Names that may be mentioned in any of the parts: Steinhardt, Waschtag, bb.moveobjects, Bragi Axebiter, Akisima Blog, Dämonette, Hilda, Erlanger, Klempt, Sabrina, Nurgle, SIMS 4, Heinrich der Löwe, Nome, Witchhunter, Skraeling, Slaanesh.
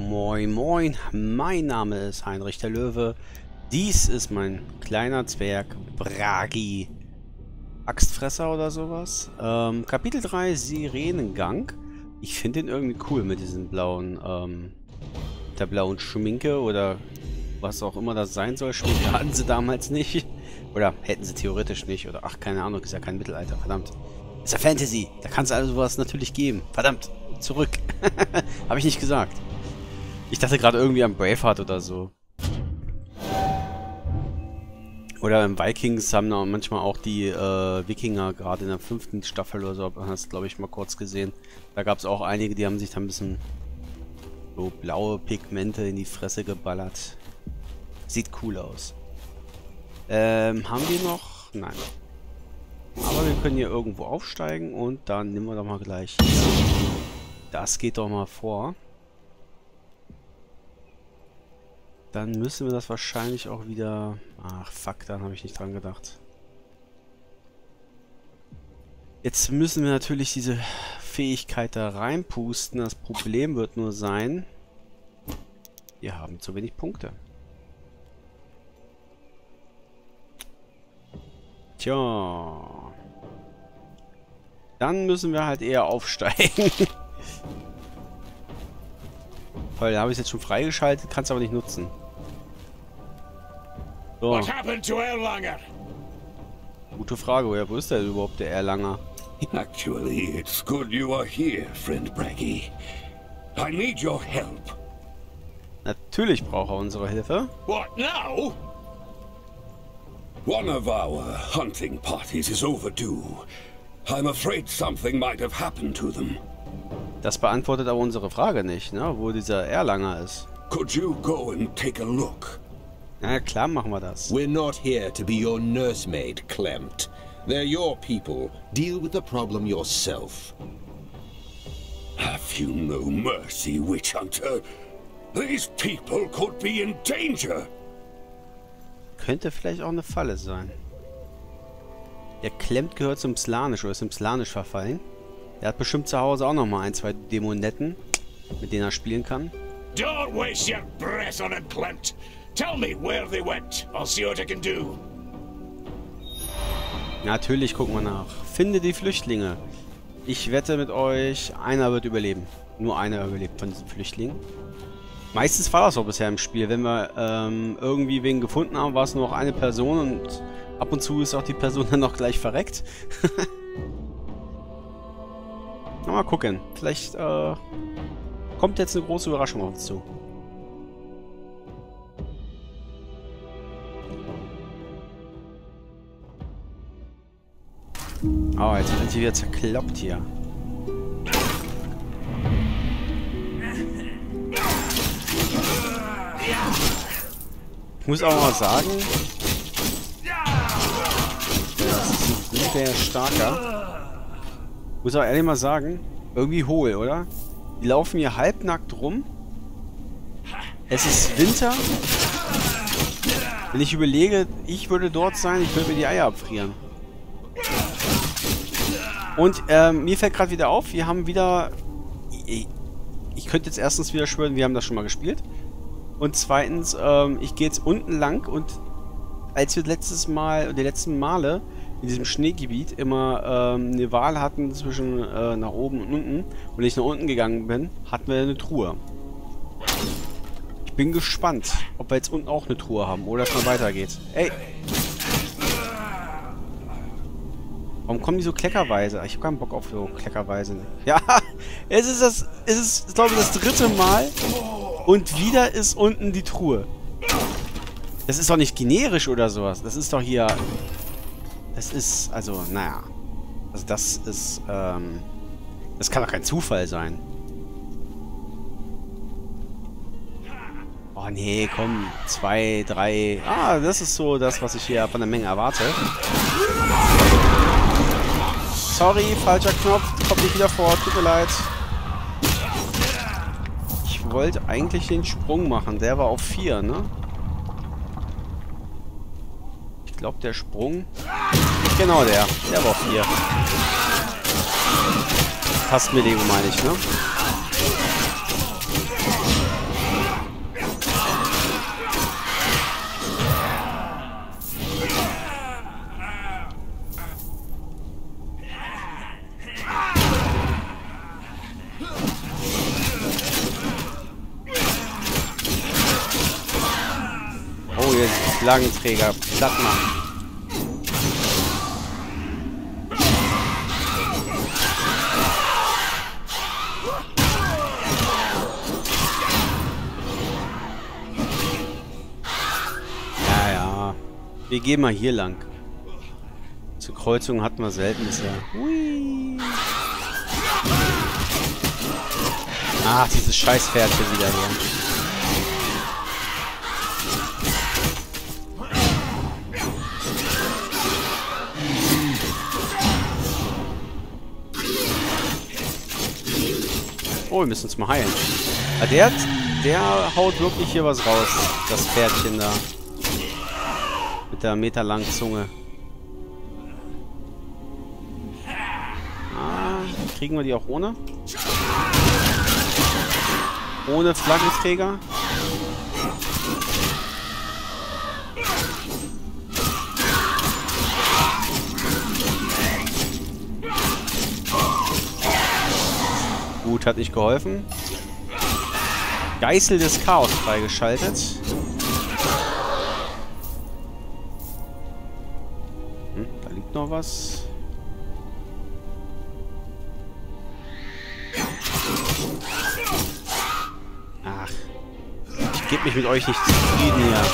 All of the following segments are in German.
Moin Moin, mein Name ist Heinrich der Löwe. Dies ist mein kleiner Zwerg Bragi Axebiter oder sowas. Kapitel 3 Sirenengang. Ich finde den irgendwie cool mit diesen blauen, der blauen Schminke oder was auch immer das sein soll. Schminke hatten sie damals nicht. Oder hätten sie theoretisch nicht. Oder ach, keine Ahnung, ist ja kein Mittelalter, verdammt. Ist ja Fantasy, da kann es also sowas natürlich geben. Verdammt, zurück. Habe ich nicht gesagt. Ich dachte gerade irgendwie an Braveheart oder so. Oder im Vikings haben da manchmal auch die Wikinger, gerade in der 5. Staffel oder so, hat man das, glaube ich, mal kurz gesehen. Da gab es auch einige, die haben sich da ein bisschen so blaue Pigmente in die Fresse geballert. Sieht cool aus. Haben wir noch? Nein. Aber wir können hier irgendwo aufsteigen und dann nehmen wir doch mal gleich. Das geht doch mal vor. Dann müssen wir das wahrscheinlich auch wieder... Ach, fuck, dann habe ich nicht dran gedacht. Jetzt müssen wir natürlich diese Fähigkeit da reinpusten. Das Problem wird nur sein, wir haben zu wenig Punkte. Tja. Dann müssen wir halt eher aufsteigen. Voll, da habe ich es jetzt schon freigeschaltet, kann es aber nicht nutzen. So. What happened to Erlanger? Gute Frage, woher, wo ist der überhaupt, der Erlanger? Actually, it's good you are here, friend Bragi. I need your help. Natürlich braucht er unsere Hilfe. What now? One of our hunting parties is overdue. I'm afraid something might have happened to them. Das beantwortet aber unsere Frage nicht, ne? Wo dieser Erlanger ist. Could you go and take a look? Na klar, machen wir das. We're not here to be your nursemaid, Klempt. They're your people. Deal with the problem yourself. Have you no mercy, Witchhunter? These people could be in danger. Könnte vielleicht auch eine Falle sein. Der Klemmt gehört zum Slaanesh oder ist im Slaanesh verfallen. Er hat bestimmt zu Hause auch noch mal ein, zwei Dämonetten, mit denen er spielen kann. Don't waste your breath on him, Klempt. Tell me where they went. I'll see what I can do. Natürlich gucken wir nach. Finde die Flüchtlinge. Ich wette mit euch, einer wird überleben. Nur einer überlebt von diesen Flüchtlingen. Meistens war das auch bisher im Spiel. Wenn wir irgendwie wen gefunden haben, war es nur noch eine Person und ab und zu ist auch die Person dann noch gleich verreckt. Mal gucken. Vielleicht kommt jetzt eine große Überraschung auf uns zu. Oh, jetzt wird sie wieder zerkloppt hier. Ich muss auch mal sagen, das ist ein guter, starker. Muss auch ehrlich mal sagen, irgendwie hohl, oder? Die laufen hier halbnackt rum. Es ist Winter. Wenn ich überlege, ich würde dort sein, ich würde mir die Eier abfrieren. Und mir fällt gerade wieder auf, wir haben wieder... Ich könnte jetzt erstens wieder schwören, wir haben das schon mal gespielt. Und zweitens, ich gehe jetzt unten lang und als wir letztes Mal, die letzten Male... in diesem Schneegebiet immer eine Wahl hatten zwischen nach oben und unten. Und wenn ich nach unten gegangen bin, hatten wir eine Truhe. Ich bin gespannt, ob wir jetzt unten auch eine Truhe haben oder es mal weitergeht. Ey! Warum kommen die so kleckerweise? Ich habe keinen Bock auf so kleckerweise. Ja, es ist glaube ich, das 3. Mal. Und wieder ist unten die Truhe. Das ist doch nicht generisch oder sowas. Das ist doch hier... Das ist, also, naja. Also das ist, das kann doch kein Zufall sein. Oh, nee, komm. 2, 3... Ah, das ist so das, was ich hier von der Menge erwarte. Sorry, falscher Knopf. Kommt nicht wieder vor. Tut mir leid. Ich wollte eigentlich den Sprung machen. Der war auf 4, ne? Ich glaube, der Sprung... Genau der war auf 4. Passt mir den, meine ich, ne? Schlangenträger platt machen. Ja, ja. Wir gehen mal hier lang. Zur Kreuzung hatten wir selten bisher. Hui. Ach, dieses Scheißpferd hier wieder hier. Oh, wir müssen uns mal heilen. Ah, der haut wirklich hier was raus. Das Pferdchen da. Mit der meterlangen Zunge. Ah, kriegen wir die auch ohne? Ohne Flaggenträger? Gut, hat nicht geholfen. Geißel des Chaos freigeschaltet. Hm, da liegt noch was. Ach. Ich gebe mich mit euch nicht zufrieden hier.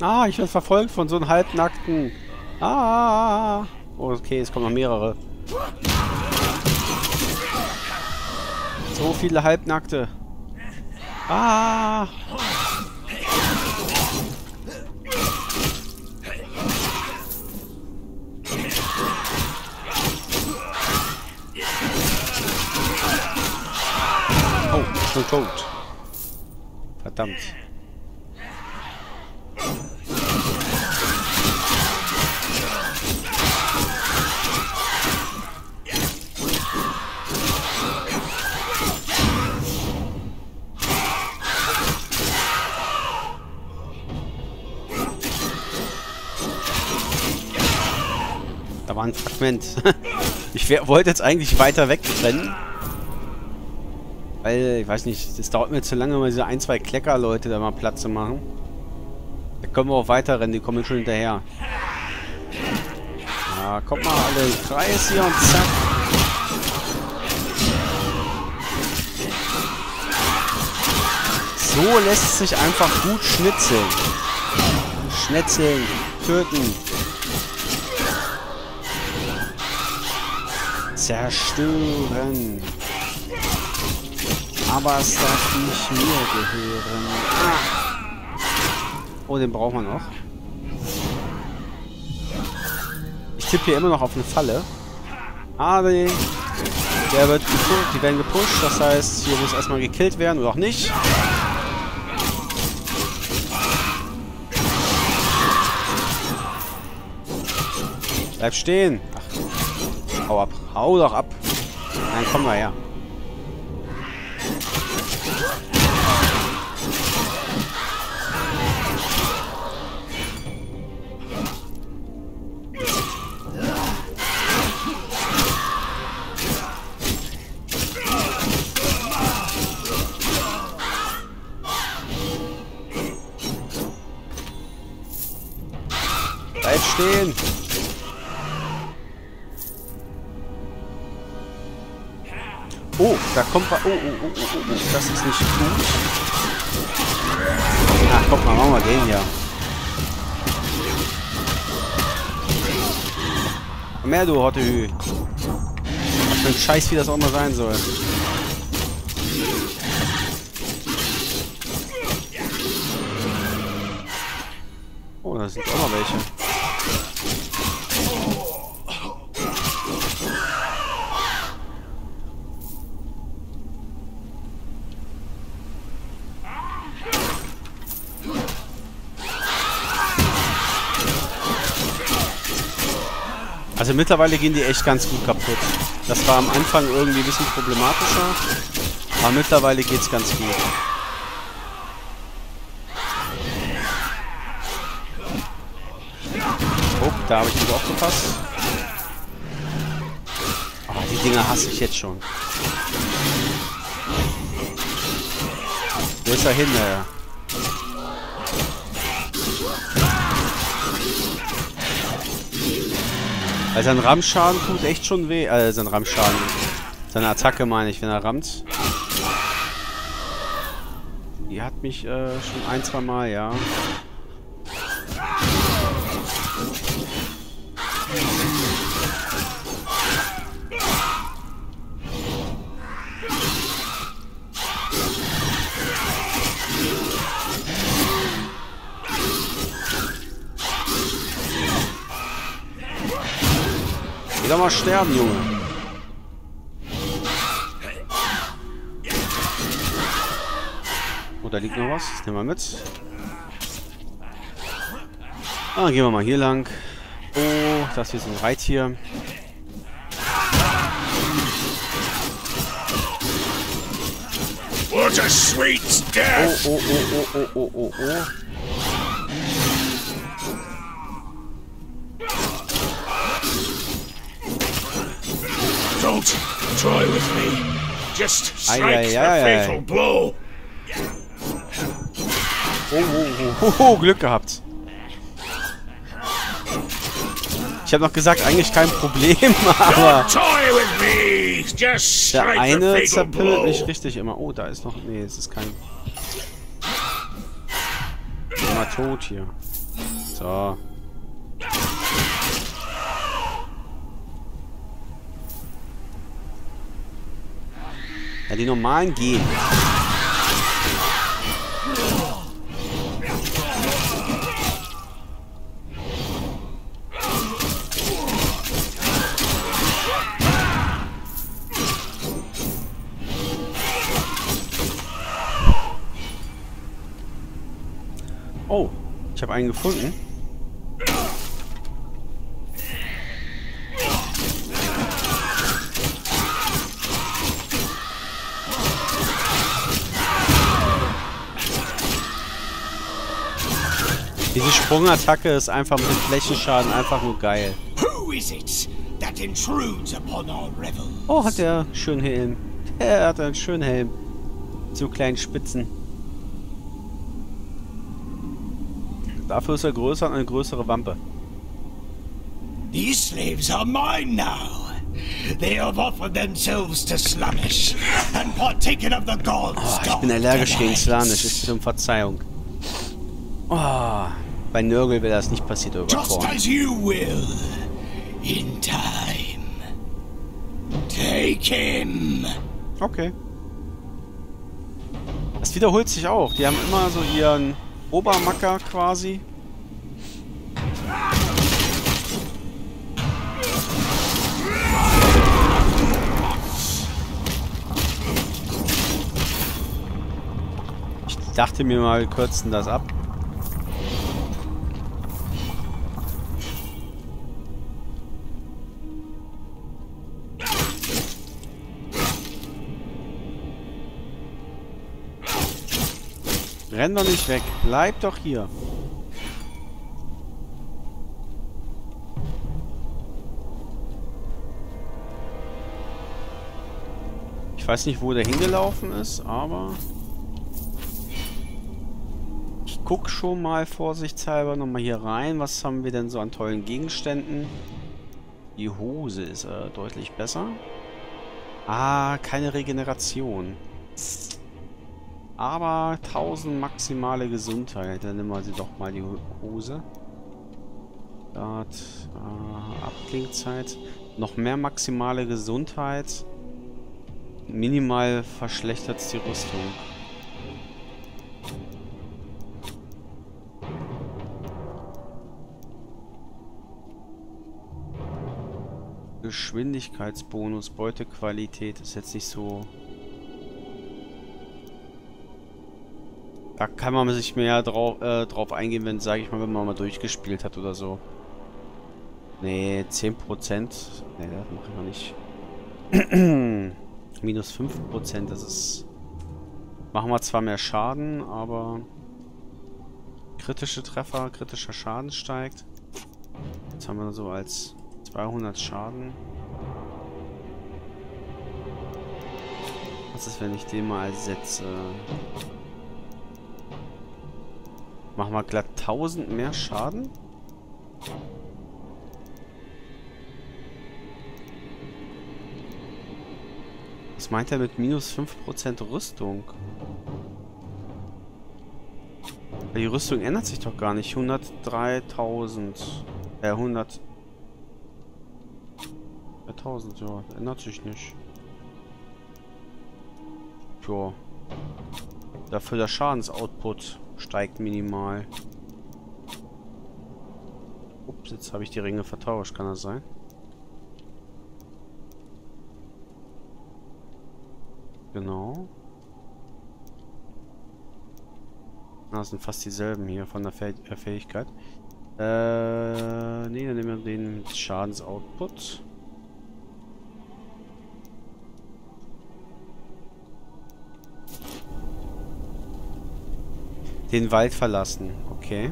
Ah, ich werde verfolgt von so einem halbnackten. Ah. Oh, okay, es kommen noch mehrere. So viele halbnackte. Ah. Oh, schon tot. Verdammt. War ein Fragment. Ich wollte jetzt eigentlich weiter wegrennen. Weil, ich weiß nicht, das dauert mir zu lange, mal diese ein, zwei Kleckerleute da mal Platz zu machen. Da können wir auch weiter rennen, die kommen schon hinterher. Ja, kommt mal alle im Kreis hier und zack. So lässt es sich einfach gut schnitzeln. Schnetzeln, töten. Zerstören. Aber es darf nicht mir gehören. Ah. Oh, den brauchen wir noch. Ich tippe hier immer noch auf eine Falle. Ah, nee. Der wird gepusht. Die werden gepusht. Das heißt, hier muss erstmal gekillt werden oder auch nicht. Bleib stehen. Ach. Hau ab. Hau doch ab. Nein, komm mal her. Bleib stehen. Oh, da kommt was. Oh, das ist nicht gut. Ach, guck mal, machen wir den hier. Komm her, du Hottehü. Was für ein Scheiß, wie das auch mal sein soll. Oh, da sind auch noch welche. Also mittlerweile gehen die echt ganz gut kaputt. Das war am Anfang irgendwie ein bisschen problematischer. Aber mittlerweile geht's ganz gut. Oh, da habe ich gut aufgepasst. Oh, die Dinger hasse ich jetzt schon. Wo ist er hin, naja? Also sein Rammschaden tut echt schon weh. Sein Rammschaden. Seine Attacke meine ich, wenn er rammt. Die hat mich schon ein, zwei Mal, ja. Geh doch mal sterben, Junge. Oh, da liegt noch was. Das nehmen wir mit. Ah, gehen wir mal hier lang. Oh, das hier ist ein Reittier. What a sweet death! Oh, oh, oh, oh, oh, oh, oh. Don't toy with me. Just strike the fatal blow. Oh, oh, oh, oh, Glück gehabt. Ich habe noch gesagt, eigentlich kein Problem, aber der eine zerpillt nicht richtig immer. Oh, da ist noch... Nee, es ist kein... Immer tot hier. So. Ja, die normalen gehen. Oh, ich habe einen gefunden. Diese Sprungattacke ist einfach mit dem Flächenschaden einfach nur geil. Oh, hat der einen schönen Helm. Er hat einen schönen Helm. Zu kleinen Spitzen. Dafür ist er größer und eine größere Wampe. These slaves are mine now. They have offered themselves to Slaanesh and partaken of the gods. Oh, ich bin allergisch gegen Slaanesh. Ich bitte um Verzeihung. Oh, bei Nurgle wäre das nicht passiert, oder? Just as you will. In time. Take him. Okay. Das wiederholt sich auch. Die haben immer so ihren Obermacker quasi. Ich dachte mir mal, wir kürzen das ab. Renn doch nicht weg. Bleib doch hier. Ich weiß nicht, wo der hingelaufen ist, aber... Ich guck schon mal vorsichtshalber nochmal hier rein. Was haben wir denn so an tollen Gegenständen? Die Hose ist deutlich besser. Ah, keine Regeneration. Aber 1000 maximale Gesundheit. Dann nehmen wir sie doch mal die Hose. Abklingzeit. Noch mehr maximale Gesundheit. Minimal verschlechtert die Rüstung. Geschwindigkeitsbonus. Beutequalität ist jetzt nicht so... Da kann man sich mehr drauf eingehen, wenn, sage ich mal, wenn man mal durchgespielt hat oder so. Nee, 10%. Nee, das mache ich noch nicht. Minus 5%, das ist... Machen wir zwar mehr Schaden, aber... Kritische Treffer, kritischer Schaden steigt. Jetzt haben wir so als 200 Schaden. ist, wenn ich den mal setze. Machen wir glatt 1000 mehr Schaden. Was meint er mit minus 5% Rüstung? Die Rüstung ändert sich doch gar nicht. 103.000. 100. 1000, ja. Ändert sich nicht. Tja. Dafür der Schadensoutput steigt minimal. Ups, jetzt habe ich die Ringe vertauscht. Kann das sein? Genau. Das sind fast dieselben hier von der Fähigkeit. Nee, dann nehmen wir den Schadensoutput. Den Wald verlassen. Okay.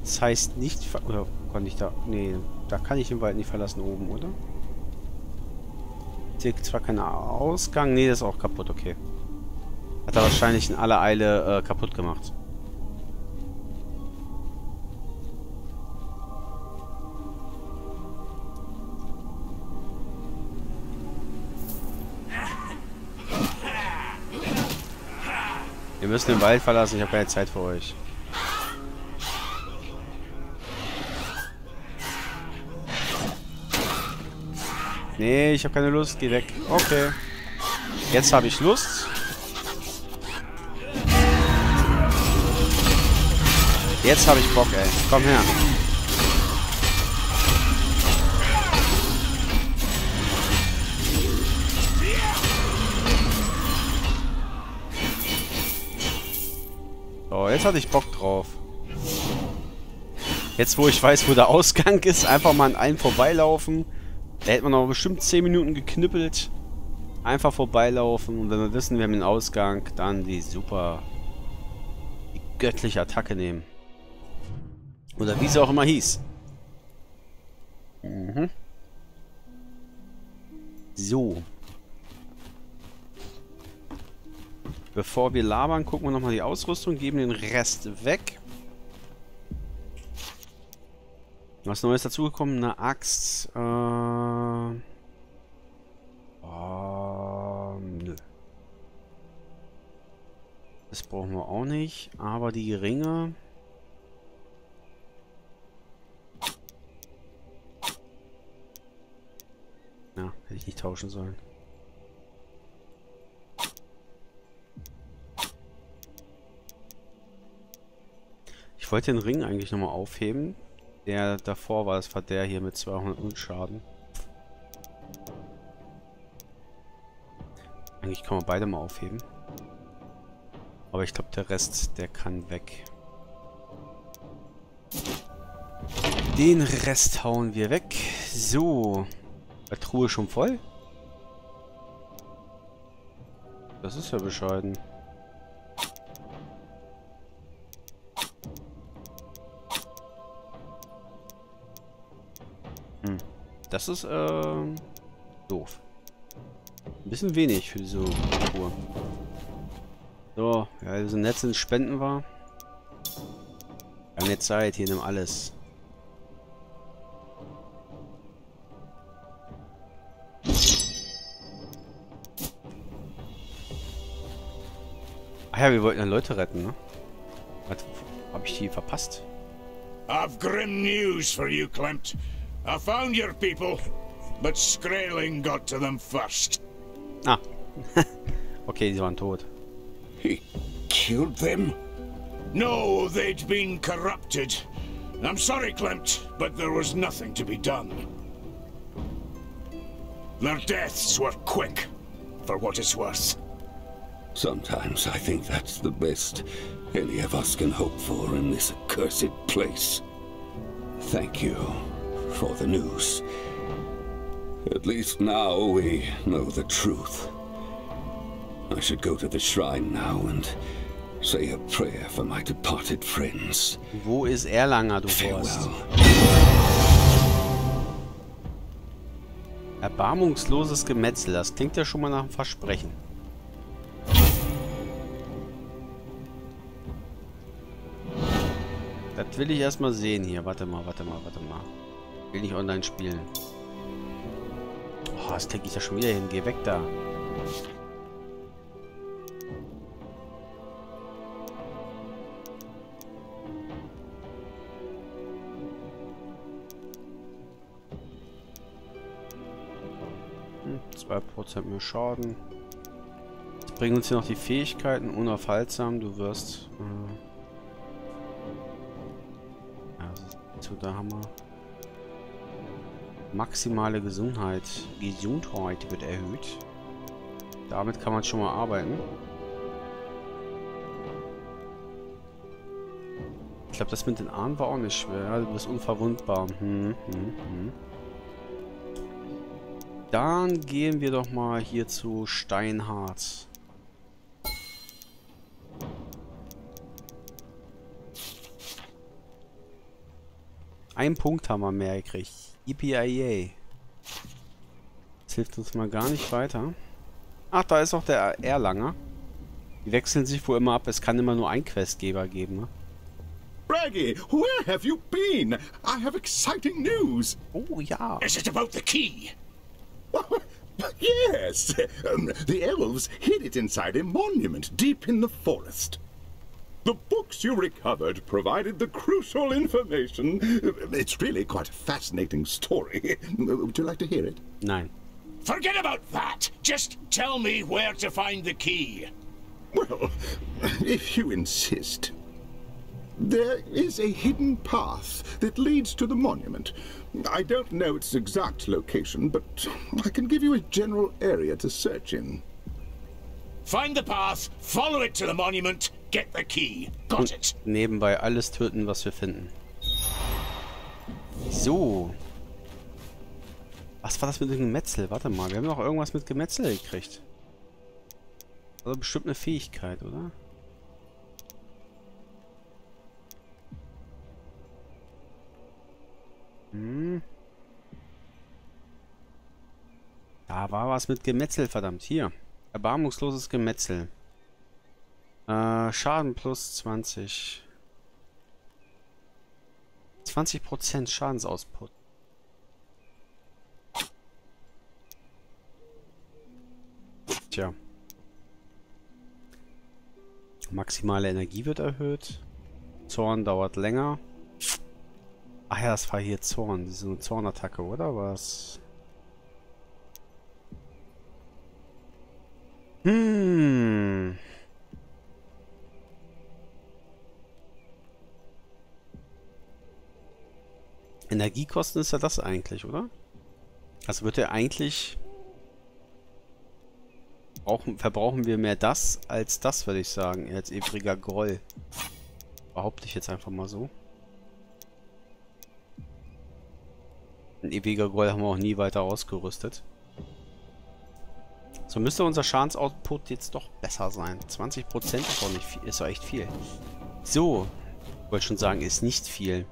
Das heißt nicht... Oder kann ich da... Nee, da kann ich den Wald nicht verlassen oben, oder? Hier gibt es zwar keinen Ausgang. Nee, das ist auch kaputt. Okay. Hat er wahrscheinlich in aller Eile kaputt gemacht. Wir müssen den Wald verlassen, ich habe keine Zeit für euch. Nee, ich habe keine Lust, geh weg. Okay. Jetzt habe ich Lust. Jetzt habe ich Bock, ey. Komm her. So, jetzt hatte ich Bock drauf. Jetzt, wo ich weiß, wo der Ausgang ist, einfach mal an einem vorbeilaufen. Da hätte man noch bestimmt 10 Minuten geknippelt. Einfach vorbeilaufen. Und wenn wir wissen, wir haben den Ausgang, dann die super... die göttliche Attacke nehmen. Oder wie sie auch immer hieß. Mhm. So. Bevor wir labern, gucken wir nochmal die Ausrüstung, geben den Rest weg. Was Neues dazugekommen? Eine Axt. Nö. Das brauchen wir auch nicht. Aber die Ringe... Ja, hätte ich nicht tauschen sollen. Ich wollte den Ring eigentlich nochmal aufheben. Der davor war, das war der hier mit 200 Schaden. Eigentlich kann man beide mal aufheben. Aber ich glaube, der Rest, der kann weg. Den Rest hauen wir weg. So. Truhe schon voll? Das ist ja bescheiden. Hm. Das ist, doof. Ein bisschen wenig für diese Truhe. So, ja, also nett sind Spenden war. Keine Zeit, hier nimm alles. Ja, wir wollten ja Leute retten, ne? Hab ich die verpasst? I've grim news for you, Klempt. I found your people, but Skraeling got to them first. Ah. Okay, die waren tot. He killed them? No, they'd been corrupted. I'm sorry, Klempt, but there was nothing to be done. Their deaths were quick, for what it's worth. Sometimes I think that's the best any of us can hope for in this accursed place. Thank you for the news. At least now we know the truth. I should go to the shrine now and say a prayer for my departed friends. Wo ist Erlanger, du Horst? Farewell. Erbarmungsloses Gemetzel. Das klingt ja schon mal nach einem Versprechen. Das will ich erstmal sehen hier. Warte mal. Ich will nicht online spielen. Oh, das klingt ich ja schon wieder hin. Geh weg da. Hm, 2% mehr Schaden. Jetzt bringen uns hier noch die Fähigkeiten. Unaufhaltsam. Du wirst... Da haben wir maximale Gesundheit. Gesundheit wird erhöht. Damit kann man schon mal arbeiten. Ich glaube, das mit den Armen war auch nicht schwer. Du bist unverwundbar. Dann gehen wir doch mal hier zu Steinhardt. Einen Punkt haben wir mehr gekriegt. EPIA. Das hilft uns mal gar nicht weiter. Ach, da ist auch der Erlanger. Die wechseln sich wohl immer ab. Es kann immer nur einen Questgeber geben. Ne? Bragi, where have you been? I have exciting news. Oh ja. Is it about the key? Yes. The elves hid it inside a monument deep in the forest. The books you recovered provided the crucial information. It's really quite a fascinating story. Would you like to hear it? Nein. Forget about that. Just tell me where to find the key. Well, if you insist. There is a hidden path that leads to the monument. I don't know its exact location, but I can give you a general area to search in. Find the path, follow it to the monument. Get the key. Got it. Nebenbei alles töten, was wir finden. So. Was war das mit dem Gemetzel? Warte mal, wir haben doch irgendwas mit Gemetzel gekriegt. Also bestimmt eine Fähigkeit, oder? Hm. Da war was mit Gemetzel, verdammt. Hier. Erbarmungsloses Gemetzel. Schaden plus 20. 20% Schadensausputt. Tja. Maximale Energie wird erhöht. Zorn dauert länger. Ach ja, das war hier Zorn. Das ist eine Zornattacke, oder was? Hm. Energiekosten ist ja das eigentlich, oder? Also wird er eigentlich... verbrauchen wir mehr das als das, würde ich sagen. Als ewiger Groll. Behaupte ich jetzt einfach mal so. Ein ewiger Groll haben wir auch nie weiter ausgerüstet. So müsste unser Schadensoutput jetzt doch besser sein. 20% ist auch nicht viel, ist doch echt viel. So. Ich wollte schon sagen, ist nicht viel.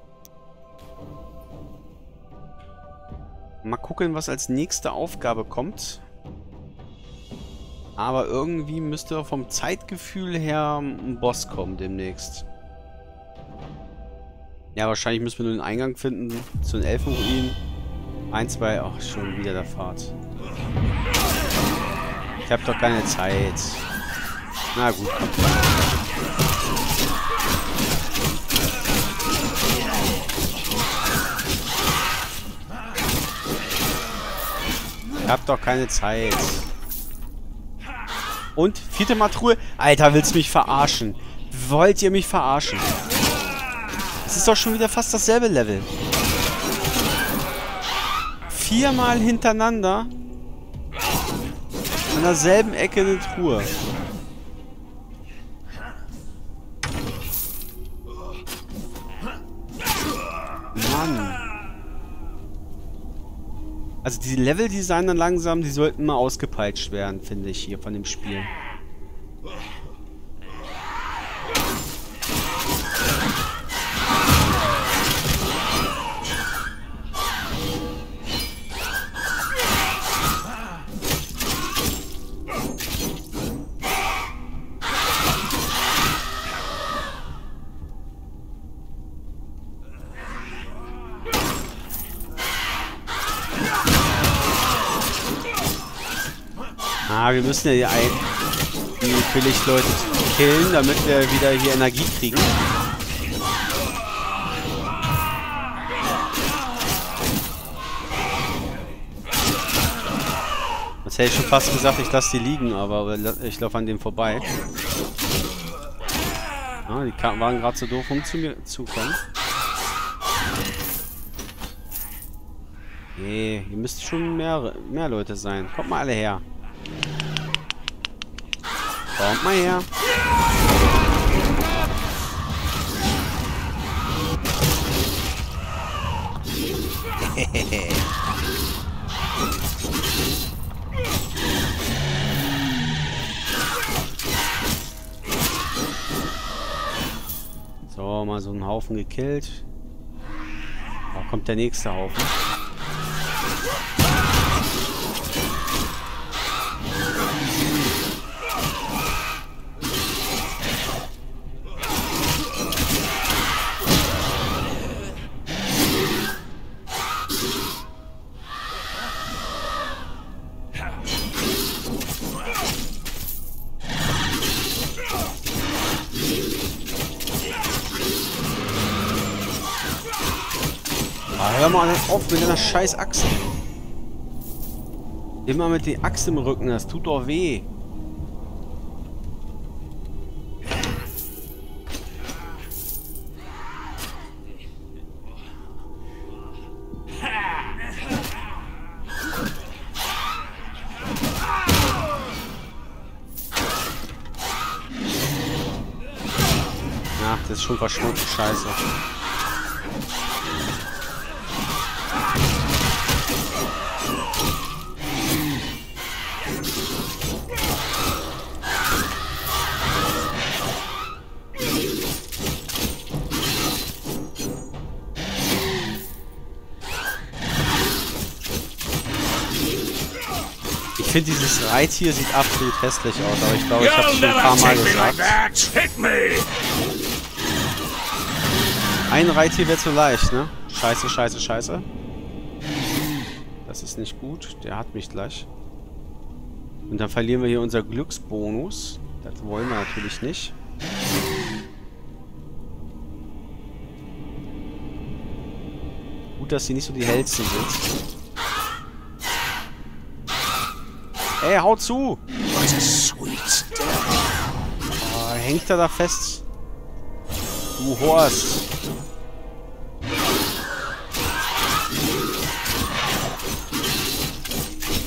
Mal gucken, was als nächste Aufgabe kommt. Aber irgendwie müsste vom Zeitgefühl her ein Boss kommen demnächst. Ja, wahrscheinlich müssen wir nur den Eingang finden zu den Elfenruinen. 1, 2, ach, schon wieder der Pfad. Ich hab doch keine Zeit. Na gut. Ich hab doch keine Zeit. Und? 4. Matruhe? Alter, willst du mich verarschen? Wollt ihr mich verarschen? Es ist doch schon wieder fast dasselbe Level. 4-mal hintereinander an derselben Ecke eine Truhe. Mann. Also die Level-Designer langsam, die sollten mal ausgepeitscht werden, finde ich, hier von dem Spiel. Ah, wir müssen ja hier die Billigleute killen, damit wir wieder hier Energie kriegen. Das hätte ich schon fast gesagt, ich lasse die liegen, aber ich laufe an dem vorbei. Ah, die Karten waren gerade so doof, um zu mir zu kommen. Nee, hier müssten schon mehr Leute sein. Kommt mal alle her. Kommt mal her. So, mal so einen Haufen gekillt. Da kommt der nächste Haufen. Hör mal auf mit deiner scheiß Axt. Immer mit der Axt im Rücken, das tut doch weh. Ach, das ist schon verschwunden, scheiße. Ich finde, dieses Reittier sieht absolut hässlich aus, aber ich glaube, ich habe es schon ein paar Mal gesagt. Ein Reittier wäre zu leicht, ne? Scheiße, scheiße, scheiße. Das ist nicht gut, der hat mich gleich. Und dann verlieren wir hier unser Glücksbonus. Das wollen wir natürlich nicht. Gut, dass sie nicht so die hellsten sind. Ey, hau zu! What a sweet oh, hängt er da fest? Du Horst!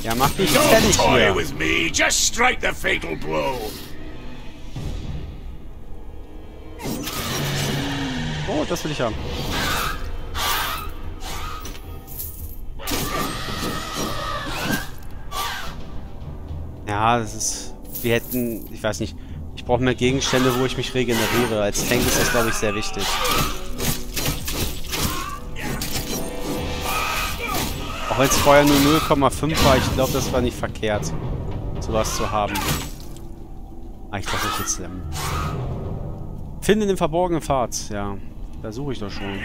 Ja, mach dich fertig hier! Oh, das will ich haben. Ja, das ist... Wir hätten... Ich weiß nicht. Ich brauche mehr Gegenstände, wo ich mich regeneriere. Als Tank ist das, glaube ich, sehr wichtig. Auch wenn es vorher nur 0,5 war, ich glaube, das war nicht verkehrt, sowas zu haben. Ah, ich lasse mich jetzt slammen. Finde den verborgenen Pfad. Ja, da suche ich doch schon.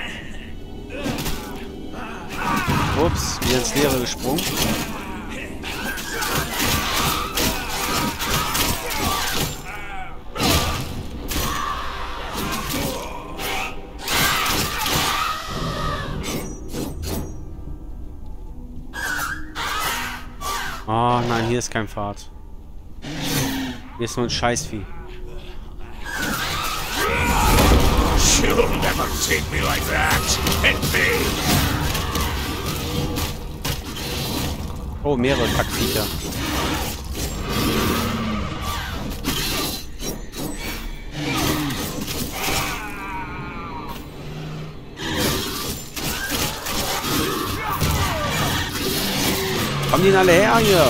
Ups, wieder ins Leere gesprungen. Oh nein, hier ist kein Pfad. Hier ist nur ein Scheißvieh. Oh, mehrere Kackviecher. Kommen die alle her hier?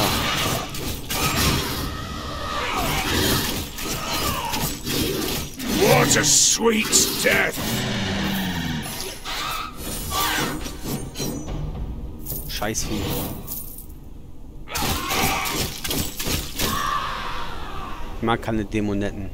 What a sweet death! Scheißvieh. Ich mag keine Dämonetten.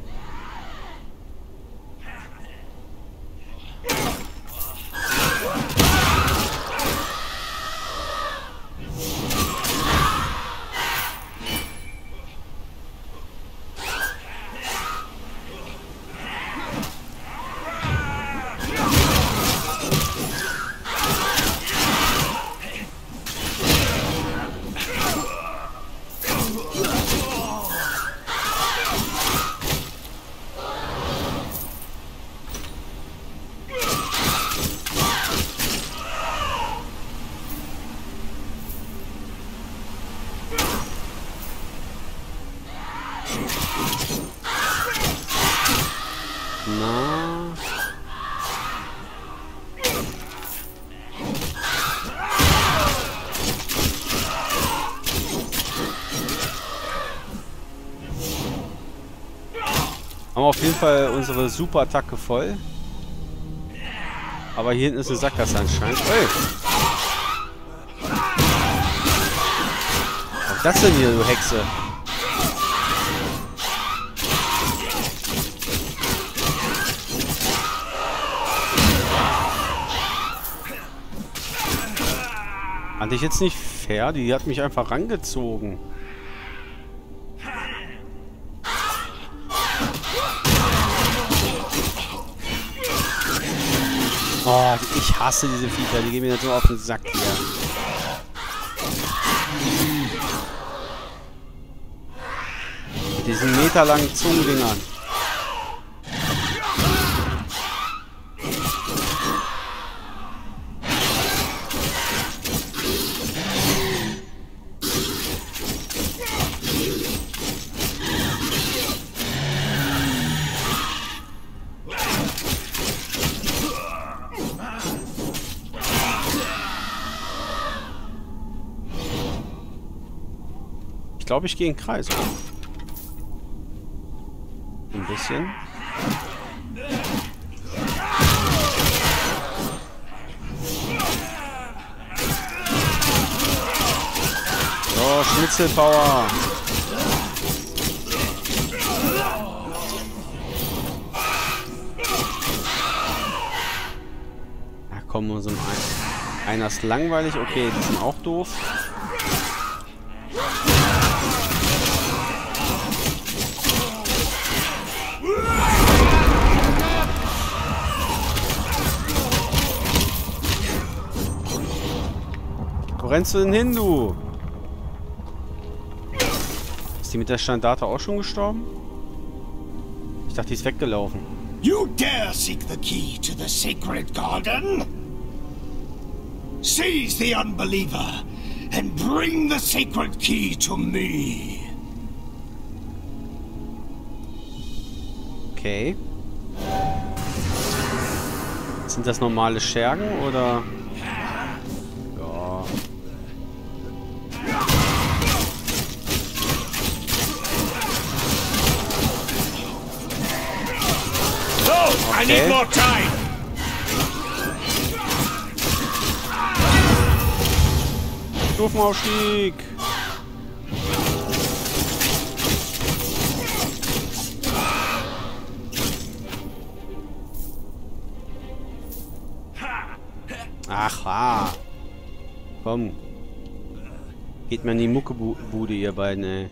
haben auf jeden Fall unsere Superattacke voll. Aber hier hinten ist eine Sackgasse anscheinend. Ey. Was ist das denn hier, du Hexe? Fand ich jetzt nicht fair, die hat mich einfach rangezogen. Oh, ich hasse diese Viecher, die gehen mir jetzt nur auf den Sack hier. Mit diesen meterlangen Zungendingern. Ich glaube, ich gehe in den Kreis. Ein bisschen. So, Schnitzelpower. Na komm, nur so ein. Einer ist langweilig. Okay, die sind auch doof. Wo rennst du denn hin, du? Ist die mit der Standarte auch schon gestorben? Ich dachte, die ist weggelaufen. You dare seek the key to the sacred garden? Seize the unbeliever and bring the sacred key to me. Okay. Sind das normale Schergen oder? Okay. I need more time. Stufenaufstieg. Aha. Komm. Geht mir in die Muckebude, ihr beiden, ey.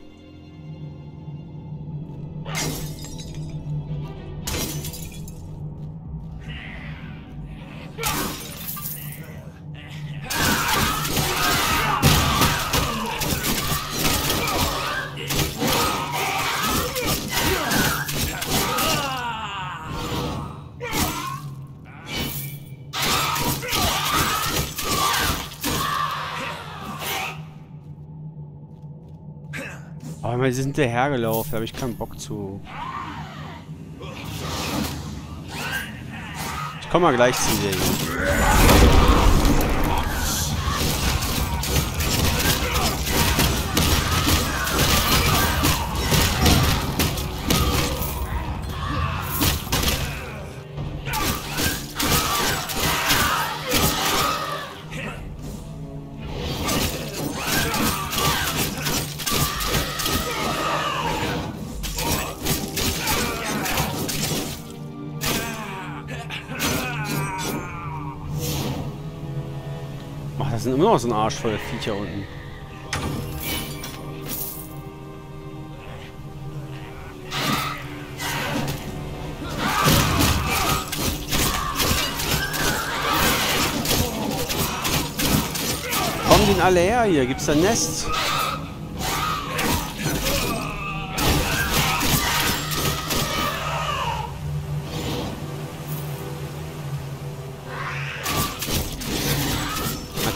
Aber sie sind hinterhergelaufen, da habe ich keinen Bock zu. Ich komme mal gleich zu denen. Das sind immer noch so ein Arsch voller Viecher unten. Kommen die alle her hier? Gibt's da ein Nest?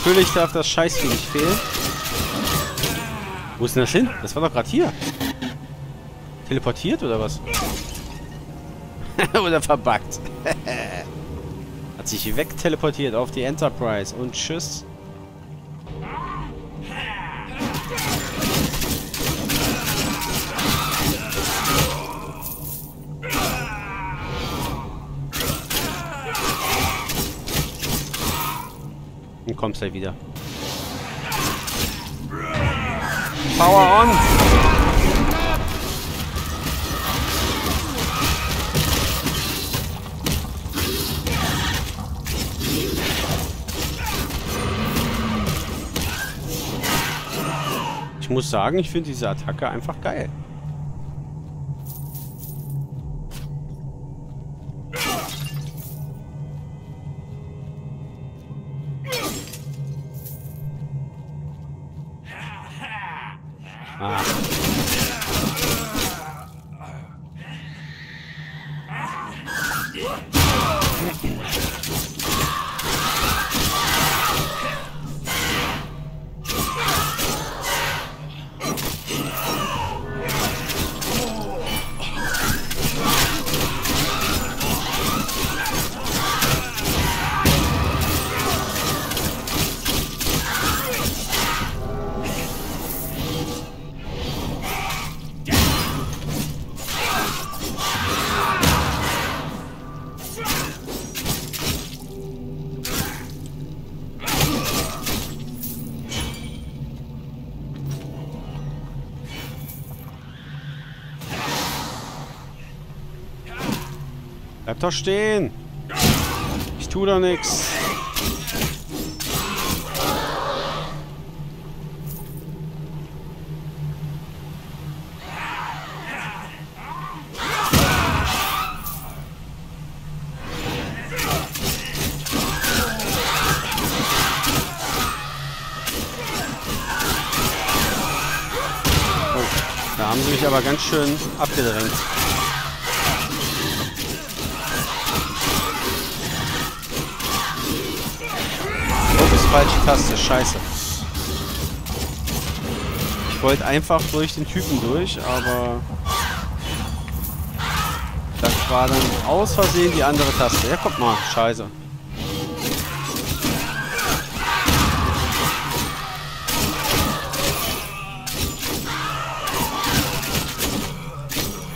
Natürlich darf das Scheißvieh nicht fehlen. Wo ist denn das hin? Das war doch gerade hier. Teleportiert oder was? Oder verbuggt. Hat sich wegteleportiert auf die Enterprise. Und tschüss. Dann kommst du wieder. Power on! Ich muss sagen, ich finde diese Attacke einfach geil. Bleib doch stehen! Ich tue doch nichts! Oh, da haben sie mich aber ganz schön abgedrängt. Falsche Taste, scheiße. Ich wollte einfach durch den Typen durch, aber das war dann aus Versehen die andere Taste. Ja, guck mal, scheiße.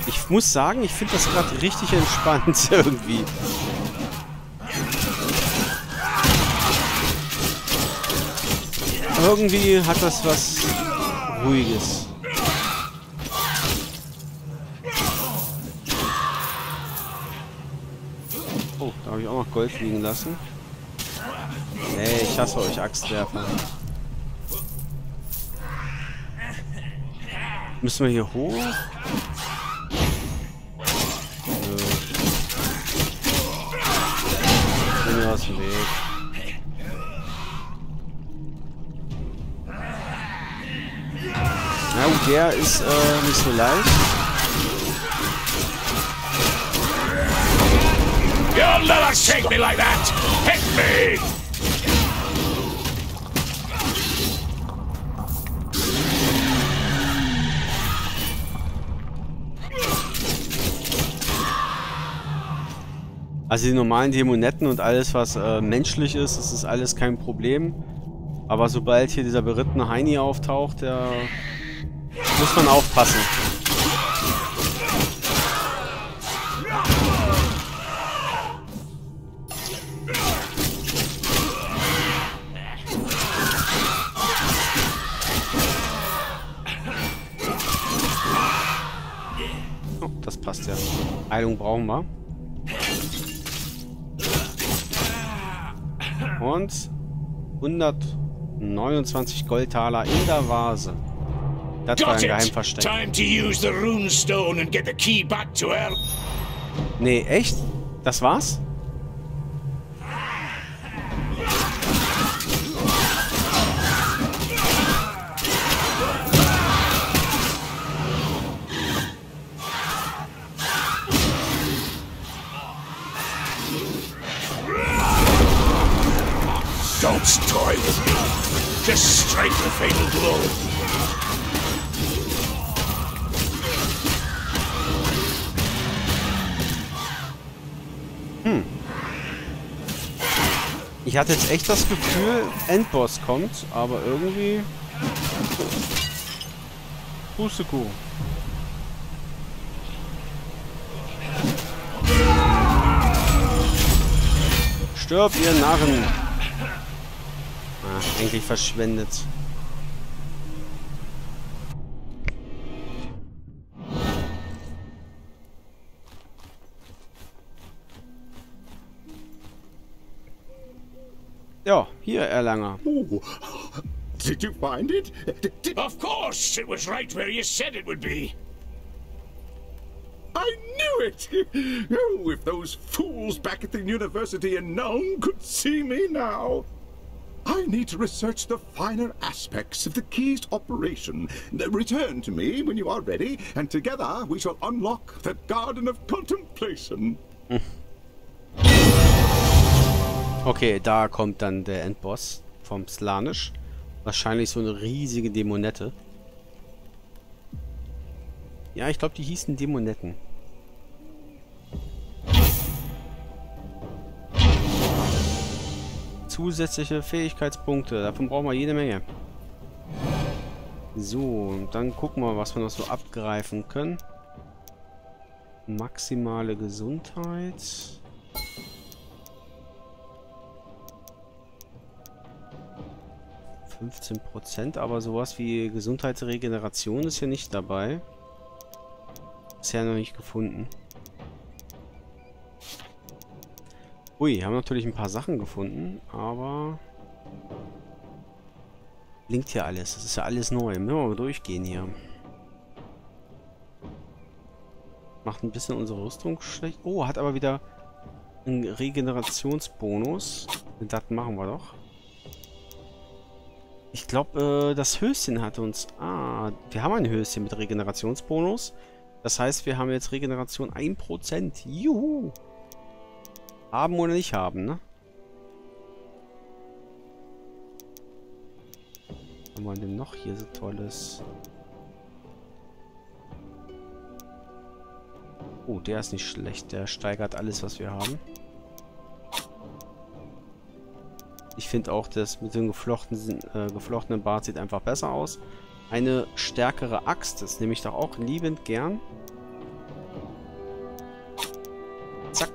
Ich muss sagen, ich finde das gerade richtig entspannt irgendwie. Irgendwie hat das was Ruhiges. Oh, da habe ich auch noch Gold liegen lassen. Nee, ich hasse euch Axtwerfer. Müssen wir hier hoch? Nehmen wir aus dem Weg. Der ist nicht so leicht. You'll never shake me like that. Hit me. Also die normalen Dämonetten und alles, was menschlich ist, das ist alles kein Problem. Aber sobald hier dieser berittene Heini auftaucht, der... Muss man aufpassen. Oh, das passt ja. Heilung brauchen wir. Und 129 Goldtaler in der Vase. Das war ein Geheimversteck. Nee, echt? Das war's? Don't toy with me. Just strike the fatal blow. Ich hatte jetzt echt das Gefühl, Endboss kommt, aber irgendwie... Pustekuchen. Stirb, ihr Narren! Ah, eigentlich verschwendet. Ja, hier Erlanger. Oh. Did you find it? Of course, it was right where you said it would be. I knew it! Oh, if those fools back at the university in Nome could see me now! I need to research the finer aspects of the key's operation. Return to me when you are ready, and together we shall unlock the Garden of Contemplation. Okay, da kommt dann der Endboss vom Slaanesh. Wahrscheinlich so eine riesige Dämonette. Ja, ich glaube, die hießen Dämonetten. Zusätzliche Fähigkeitspunkte, davon brauchen wir jede Menge. So, und dann gucken wir, was wir noch so abgreifen können. Maximale Gesundheit. Aber sowas wie Gesundheitsregeneration ist hier nicht dabei. Bisher noch nicht gefunden. Ui, haben natürlich ein paar Sachen gefunden, aber blinkt hier alles. Das ist ja alles neu. Müssen wir mal durchgehen hier. Macht ein bisschen unsere Rüstung schlecht. Oh, hat aber wieder einen Regenerationsbonus. Das machen wir doch. Ich glaube, das Höschen hat uns... Ah, wir haben ein Höschen mit Regenerationsbonus. Das heißt, wir haben jetzt Regeneration 1%. Juhu! Haben oder nicht haben, ne? Was haben wir denn noch hier so tolles? Oh, der ist nicht schlecht. Der steigert alles, was wir haben. Ich finde auch, das mit dem geflochtenen Bart sieht einfach besser aus. Eine stärkere Axt, das nehme ich doch auch liebend gern. Zack.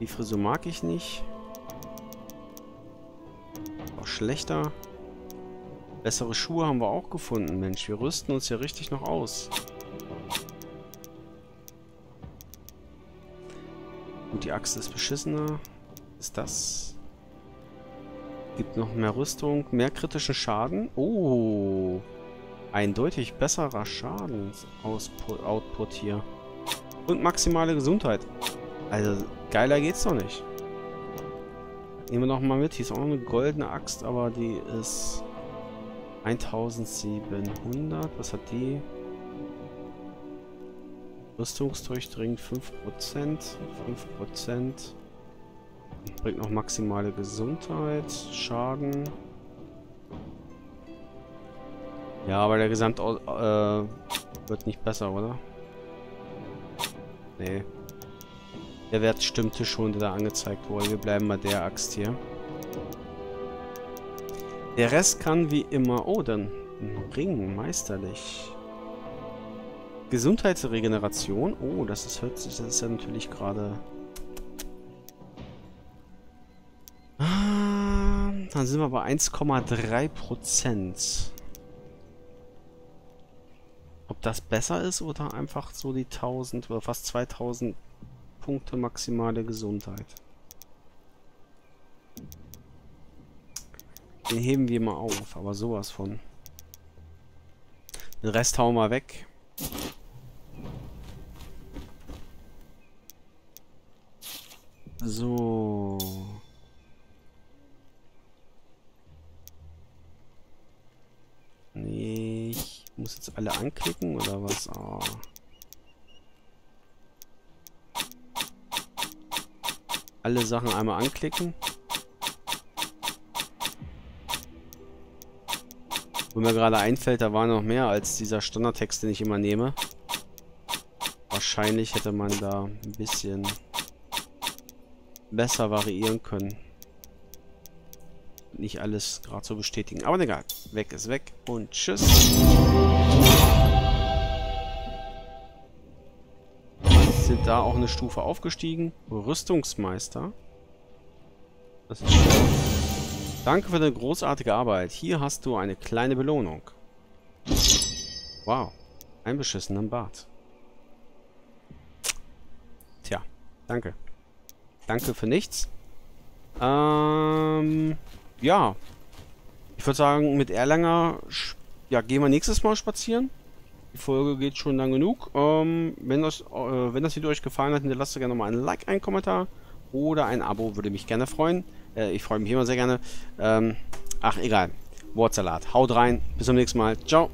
Die Frisur mag ich nicht. Auch schlechter. Bessere Schuhe haben wir auch gefunden. Mensch, wir rüsten uns hier richtig noch aus. Gut, die Axt ist beschissener. Das gibt noch mehr Rüstung, mehr kritischen Schaden. Oh, eindeutig besserer Schadensoutput hier und maximale Gesundheit. Also geiler geht's doch nicht. Nehmen wir noch mal mit. Hier ist auch noch eine goldene Axt, aber die ist 1700. Was hat die? Rüstungsdurchdringend 5%. Bringt noch maximale Gesundheit, Schaden. Ja, aber der Gesamtaus wird nicht besser, oder? Nee. Der Wert stimmte schon, der da angezeigt wurde. Wir bleiben bei der Axt hier. Der Rest kann wie immer... Oh, dann ein Ring, meisterlich. Gesundheitsregeneration. Oh, das ist ja natürlich gerade... Dann sind wir bei 1,3%. Ob das besser ist oder einfach so die 1000 oder fast 2000 Punkte maximale Gesundheit. Den heben wir mal auf, aber sowas von. Den Rest hauen wir weg. So... Nee, ich muss jetzt alle anklicken oder was? Oh. Alle Sachen einmal anklicken. Wo mir gerade einfällt, da war noch mehr als dieser Standardtext, den ich immer nehme. Wahrscheinlich hätte man da ein bisschen besser variieren können. Nicht alles gerade so bestätigen. Aber egal. Weg ist weg. Und tschüss. Sind da auch eine Stufe aufgestiegen. Rüstungsmeister. Das ist schön. Danke für deine großartige Arbeit. Hier hast du eine kleine Belohnung. Wow. Einen beschissenen Bart. Tja, danke. Danke für nichts. Ja. Ich würde sagen, mit Erlanger ja, gehen wir nächstes Mal spazieren. Die Folge geht schon lang genug. Wenn das Video euch gefallen hat, hinterlasst gerne nochmal einen Like, einen Kommentar oder ein Abo. Würde mich gerne freuen. Ich freue mich immer sehr gerne. Ach, egal. Wortsalat. Haut rein. Bis zum nächsten Mal. Ciao.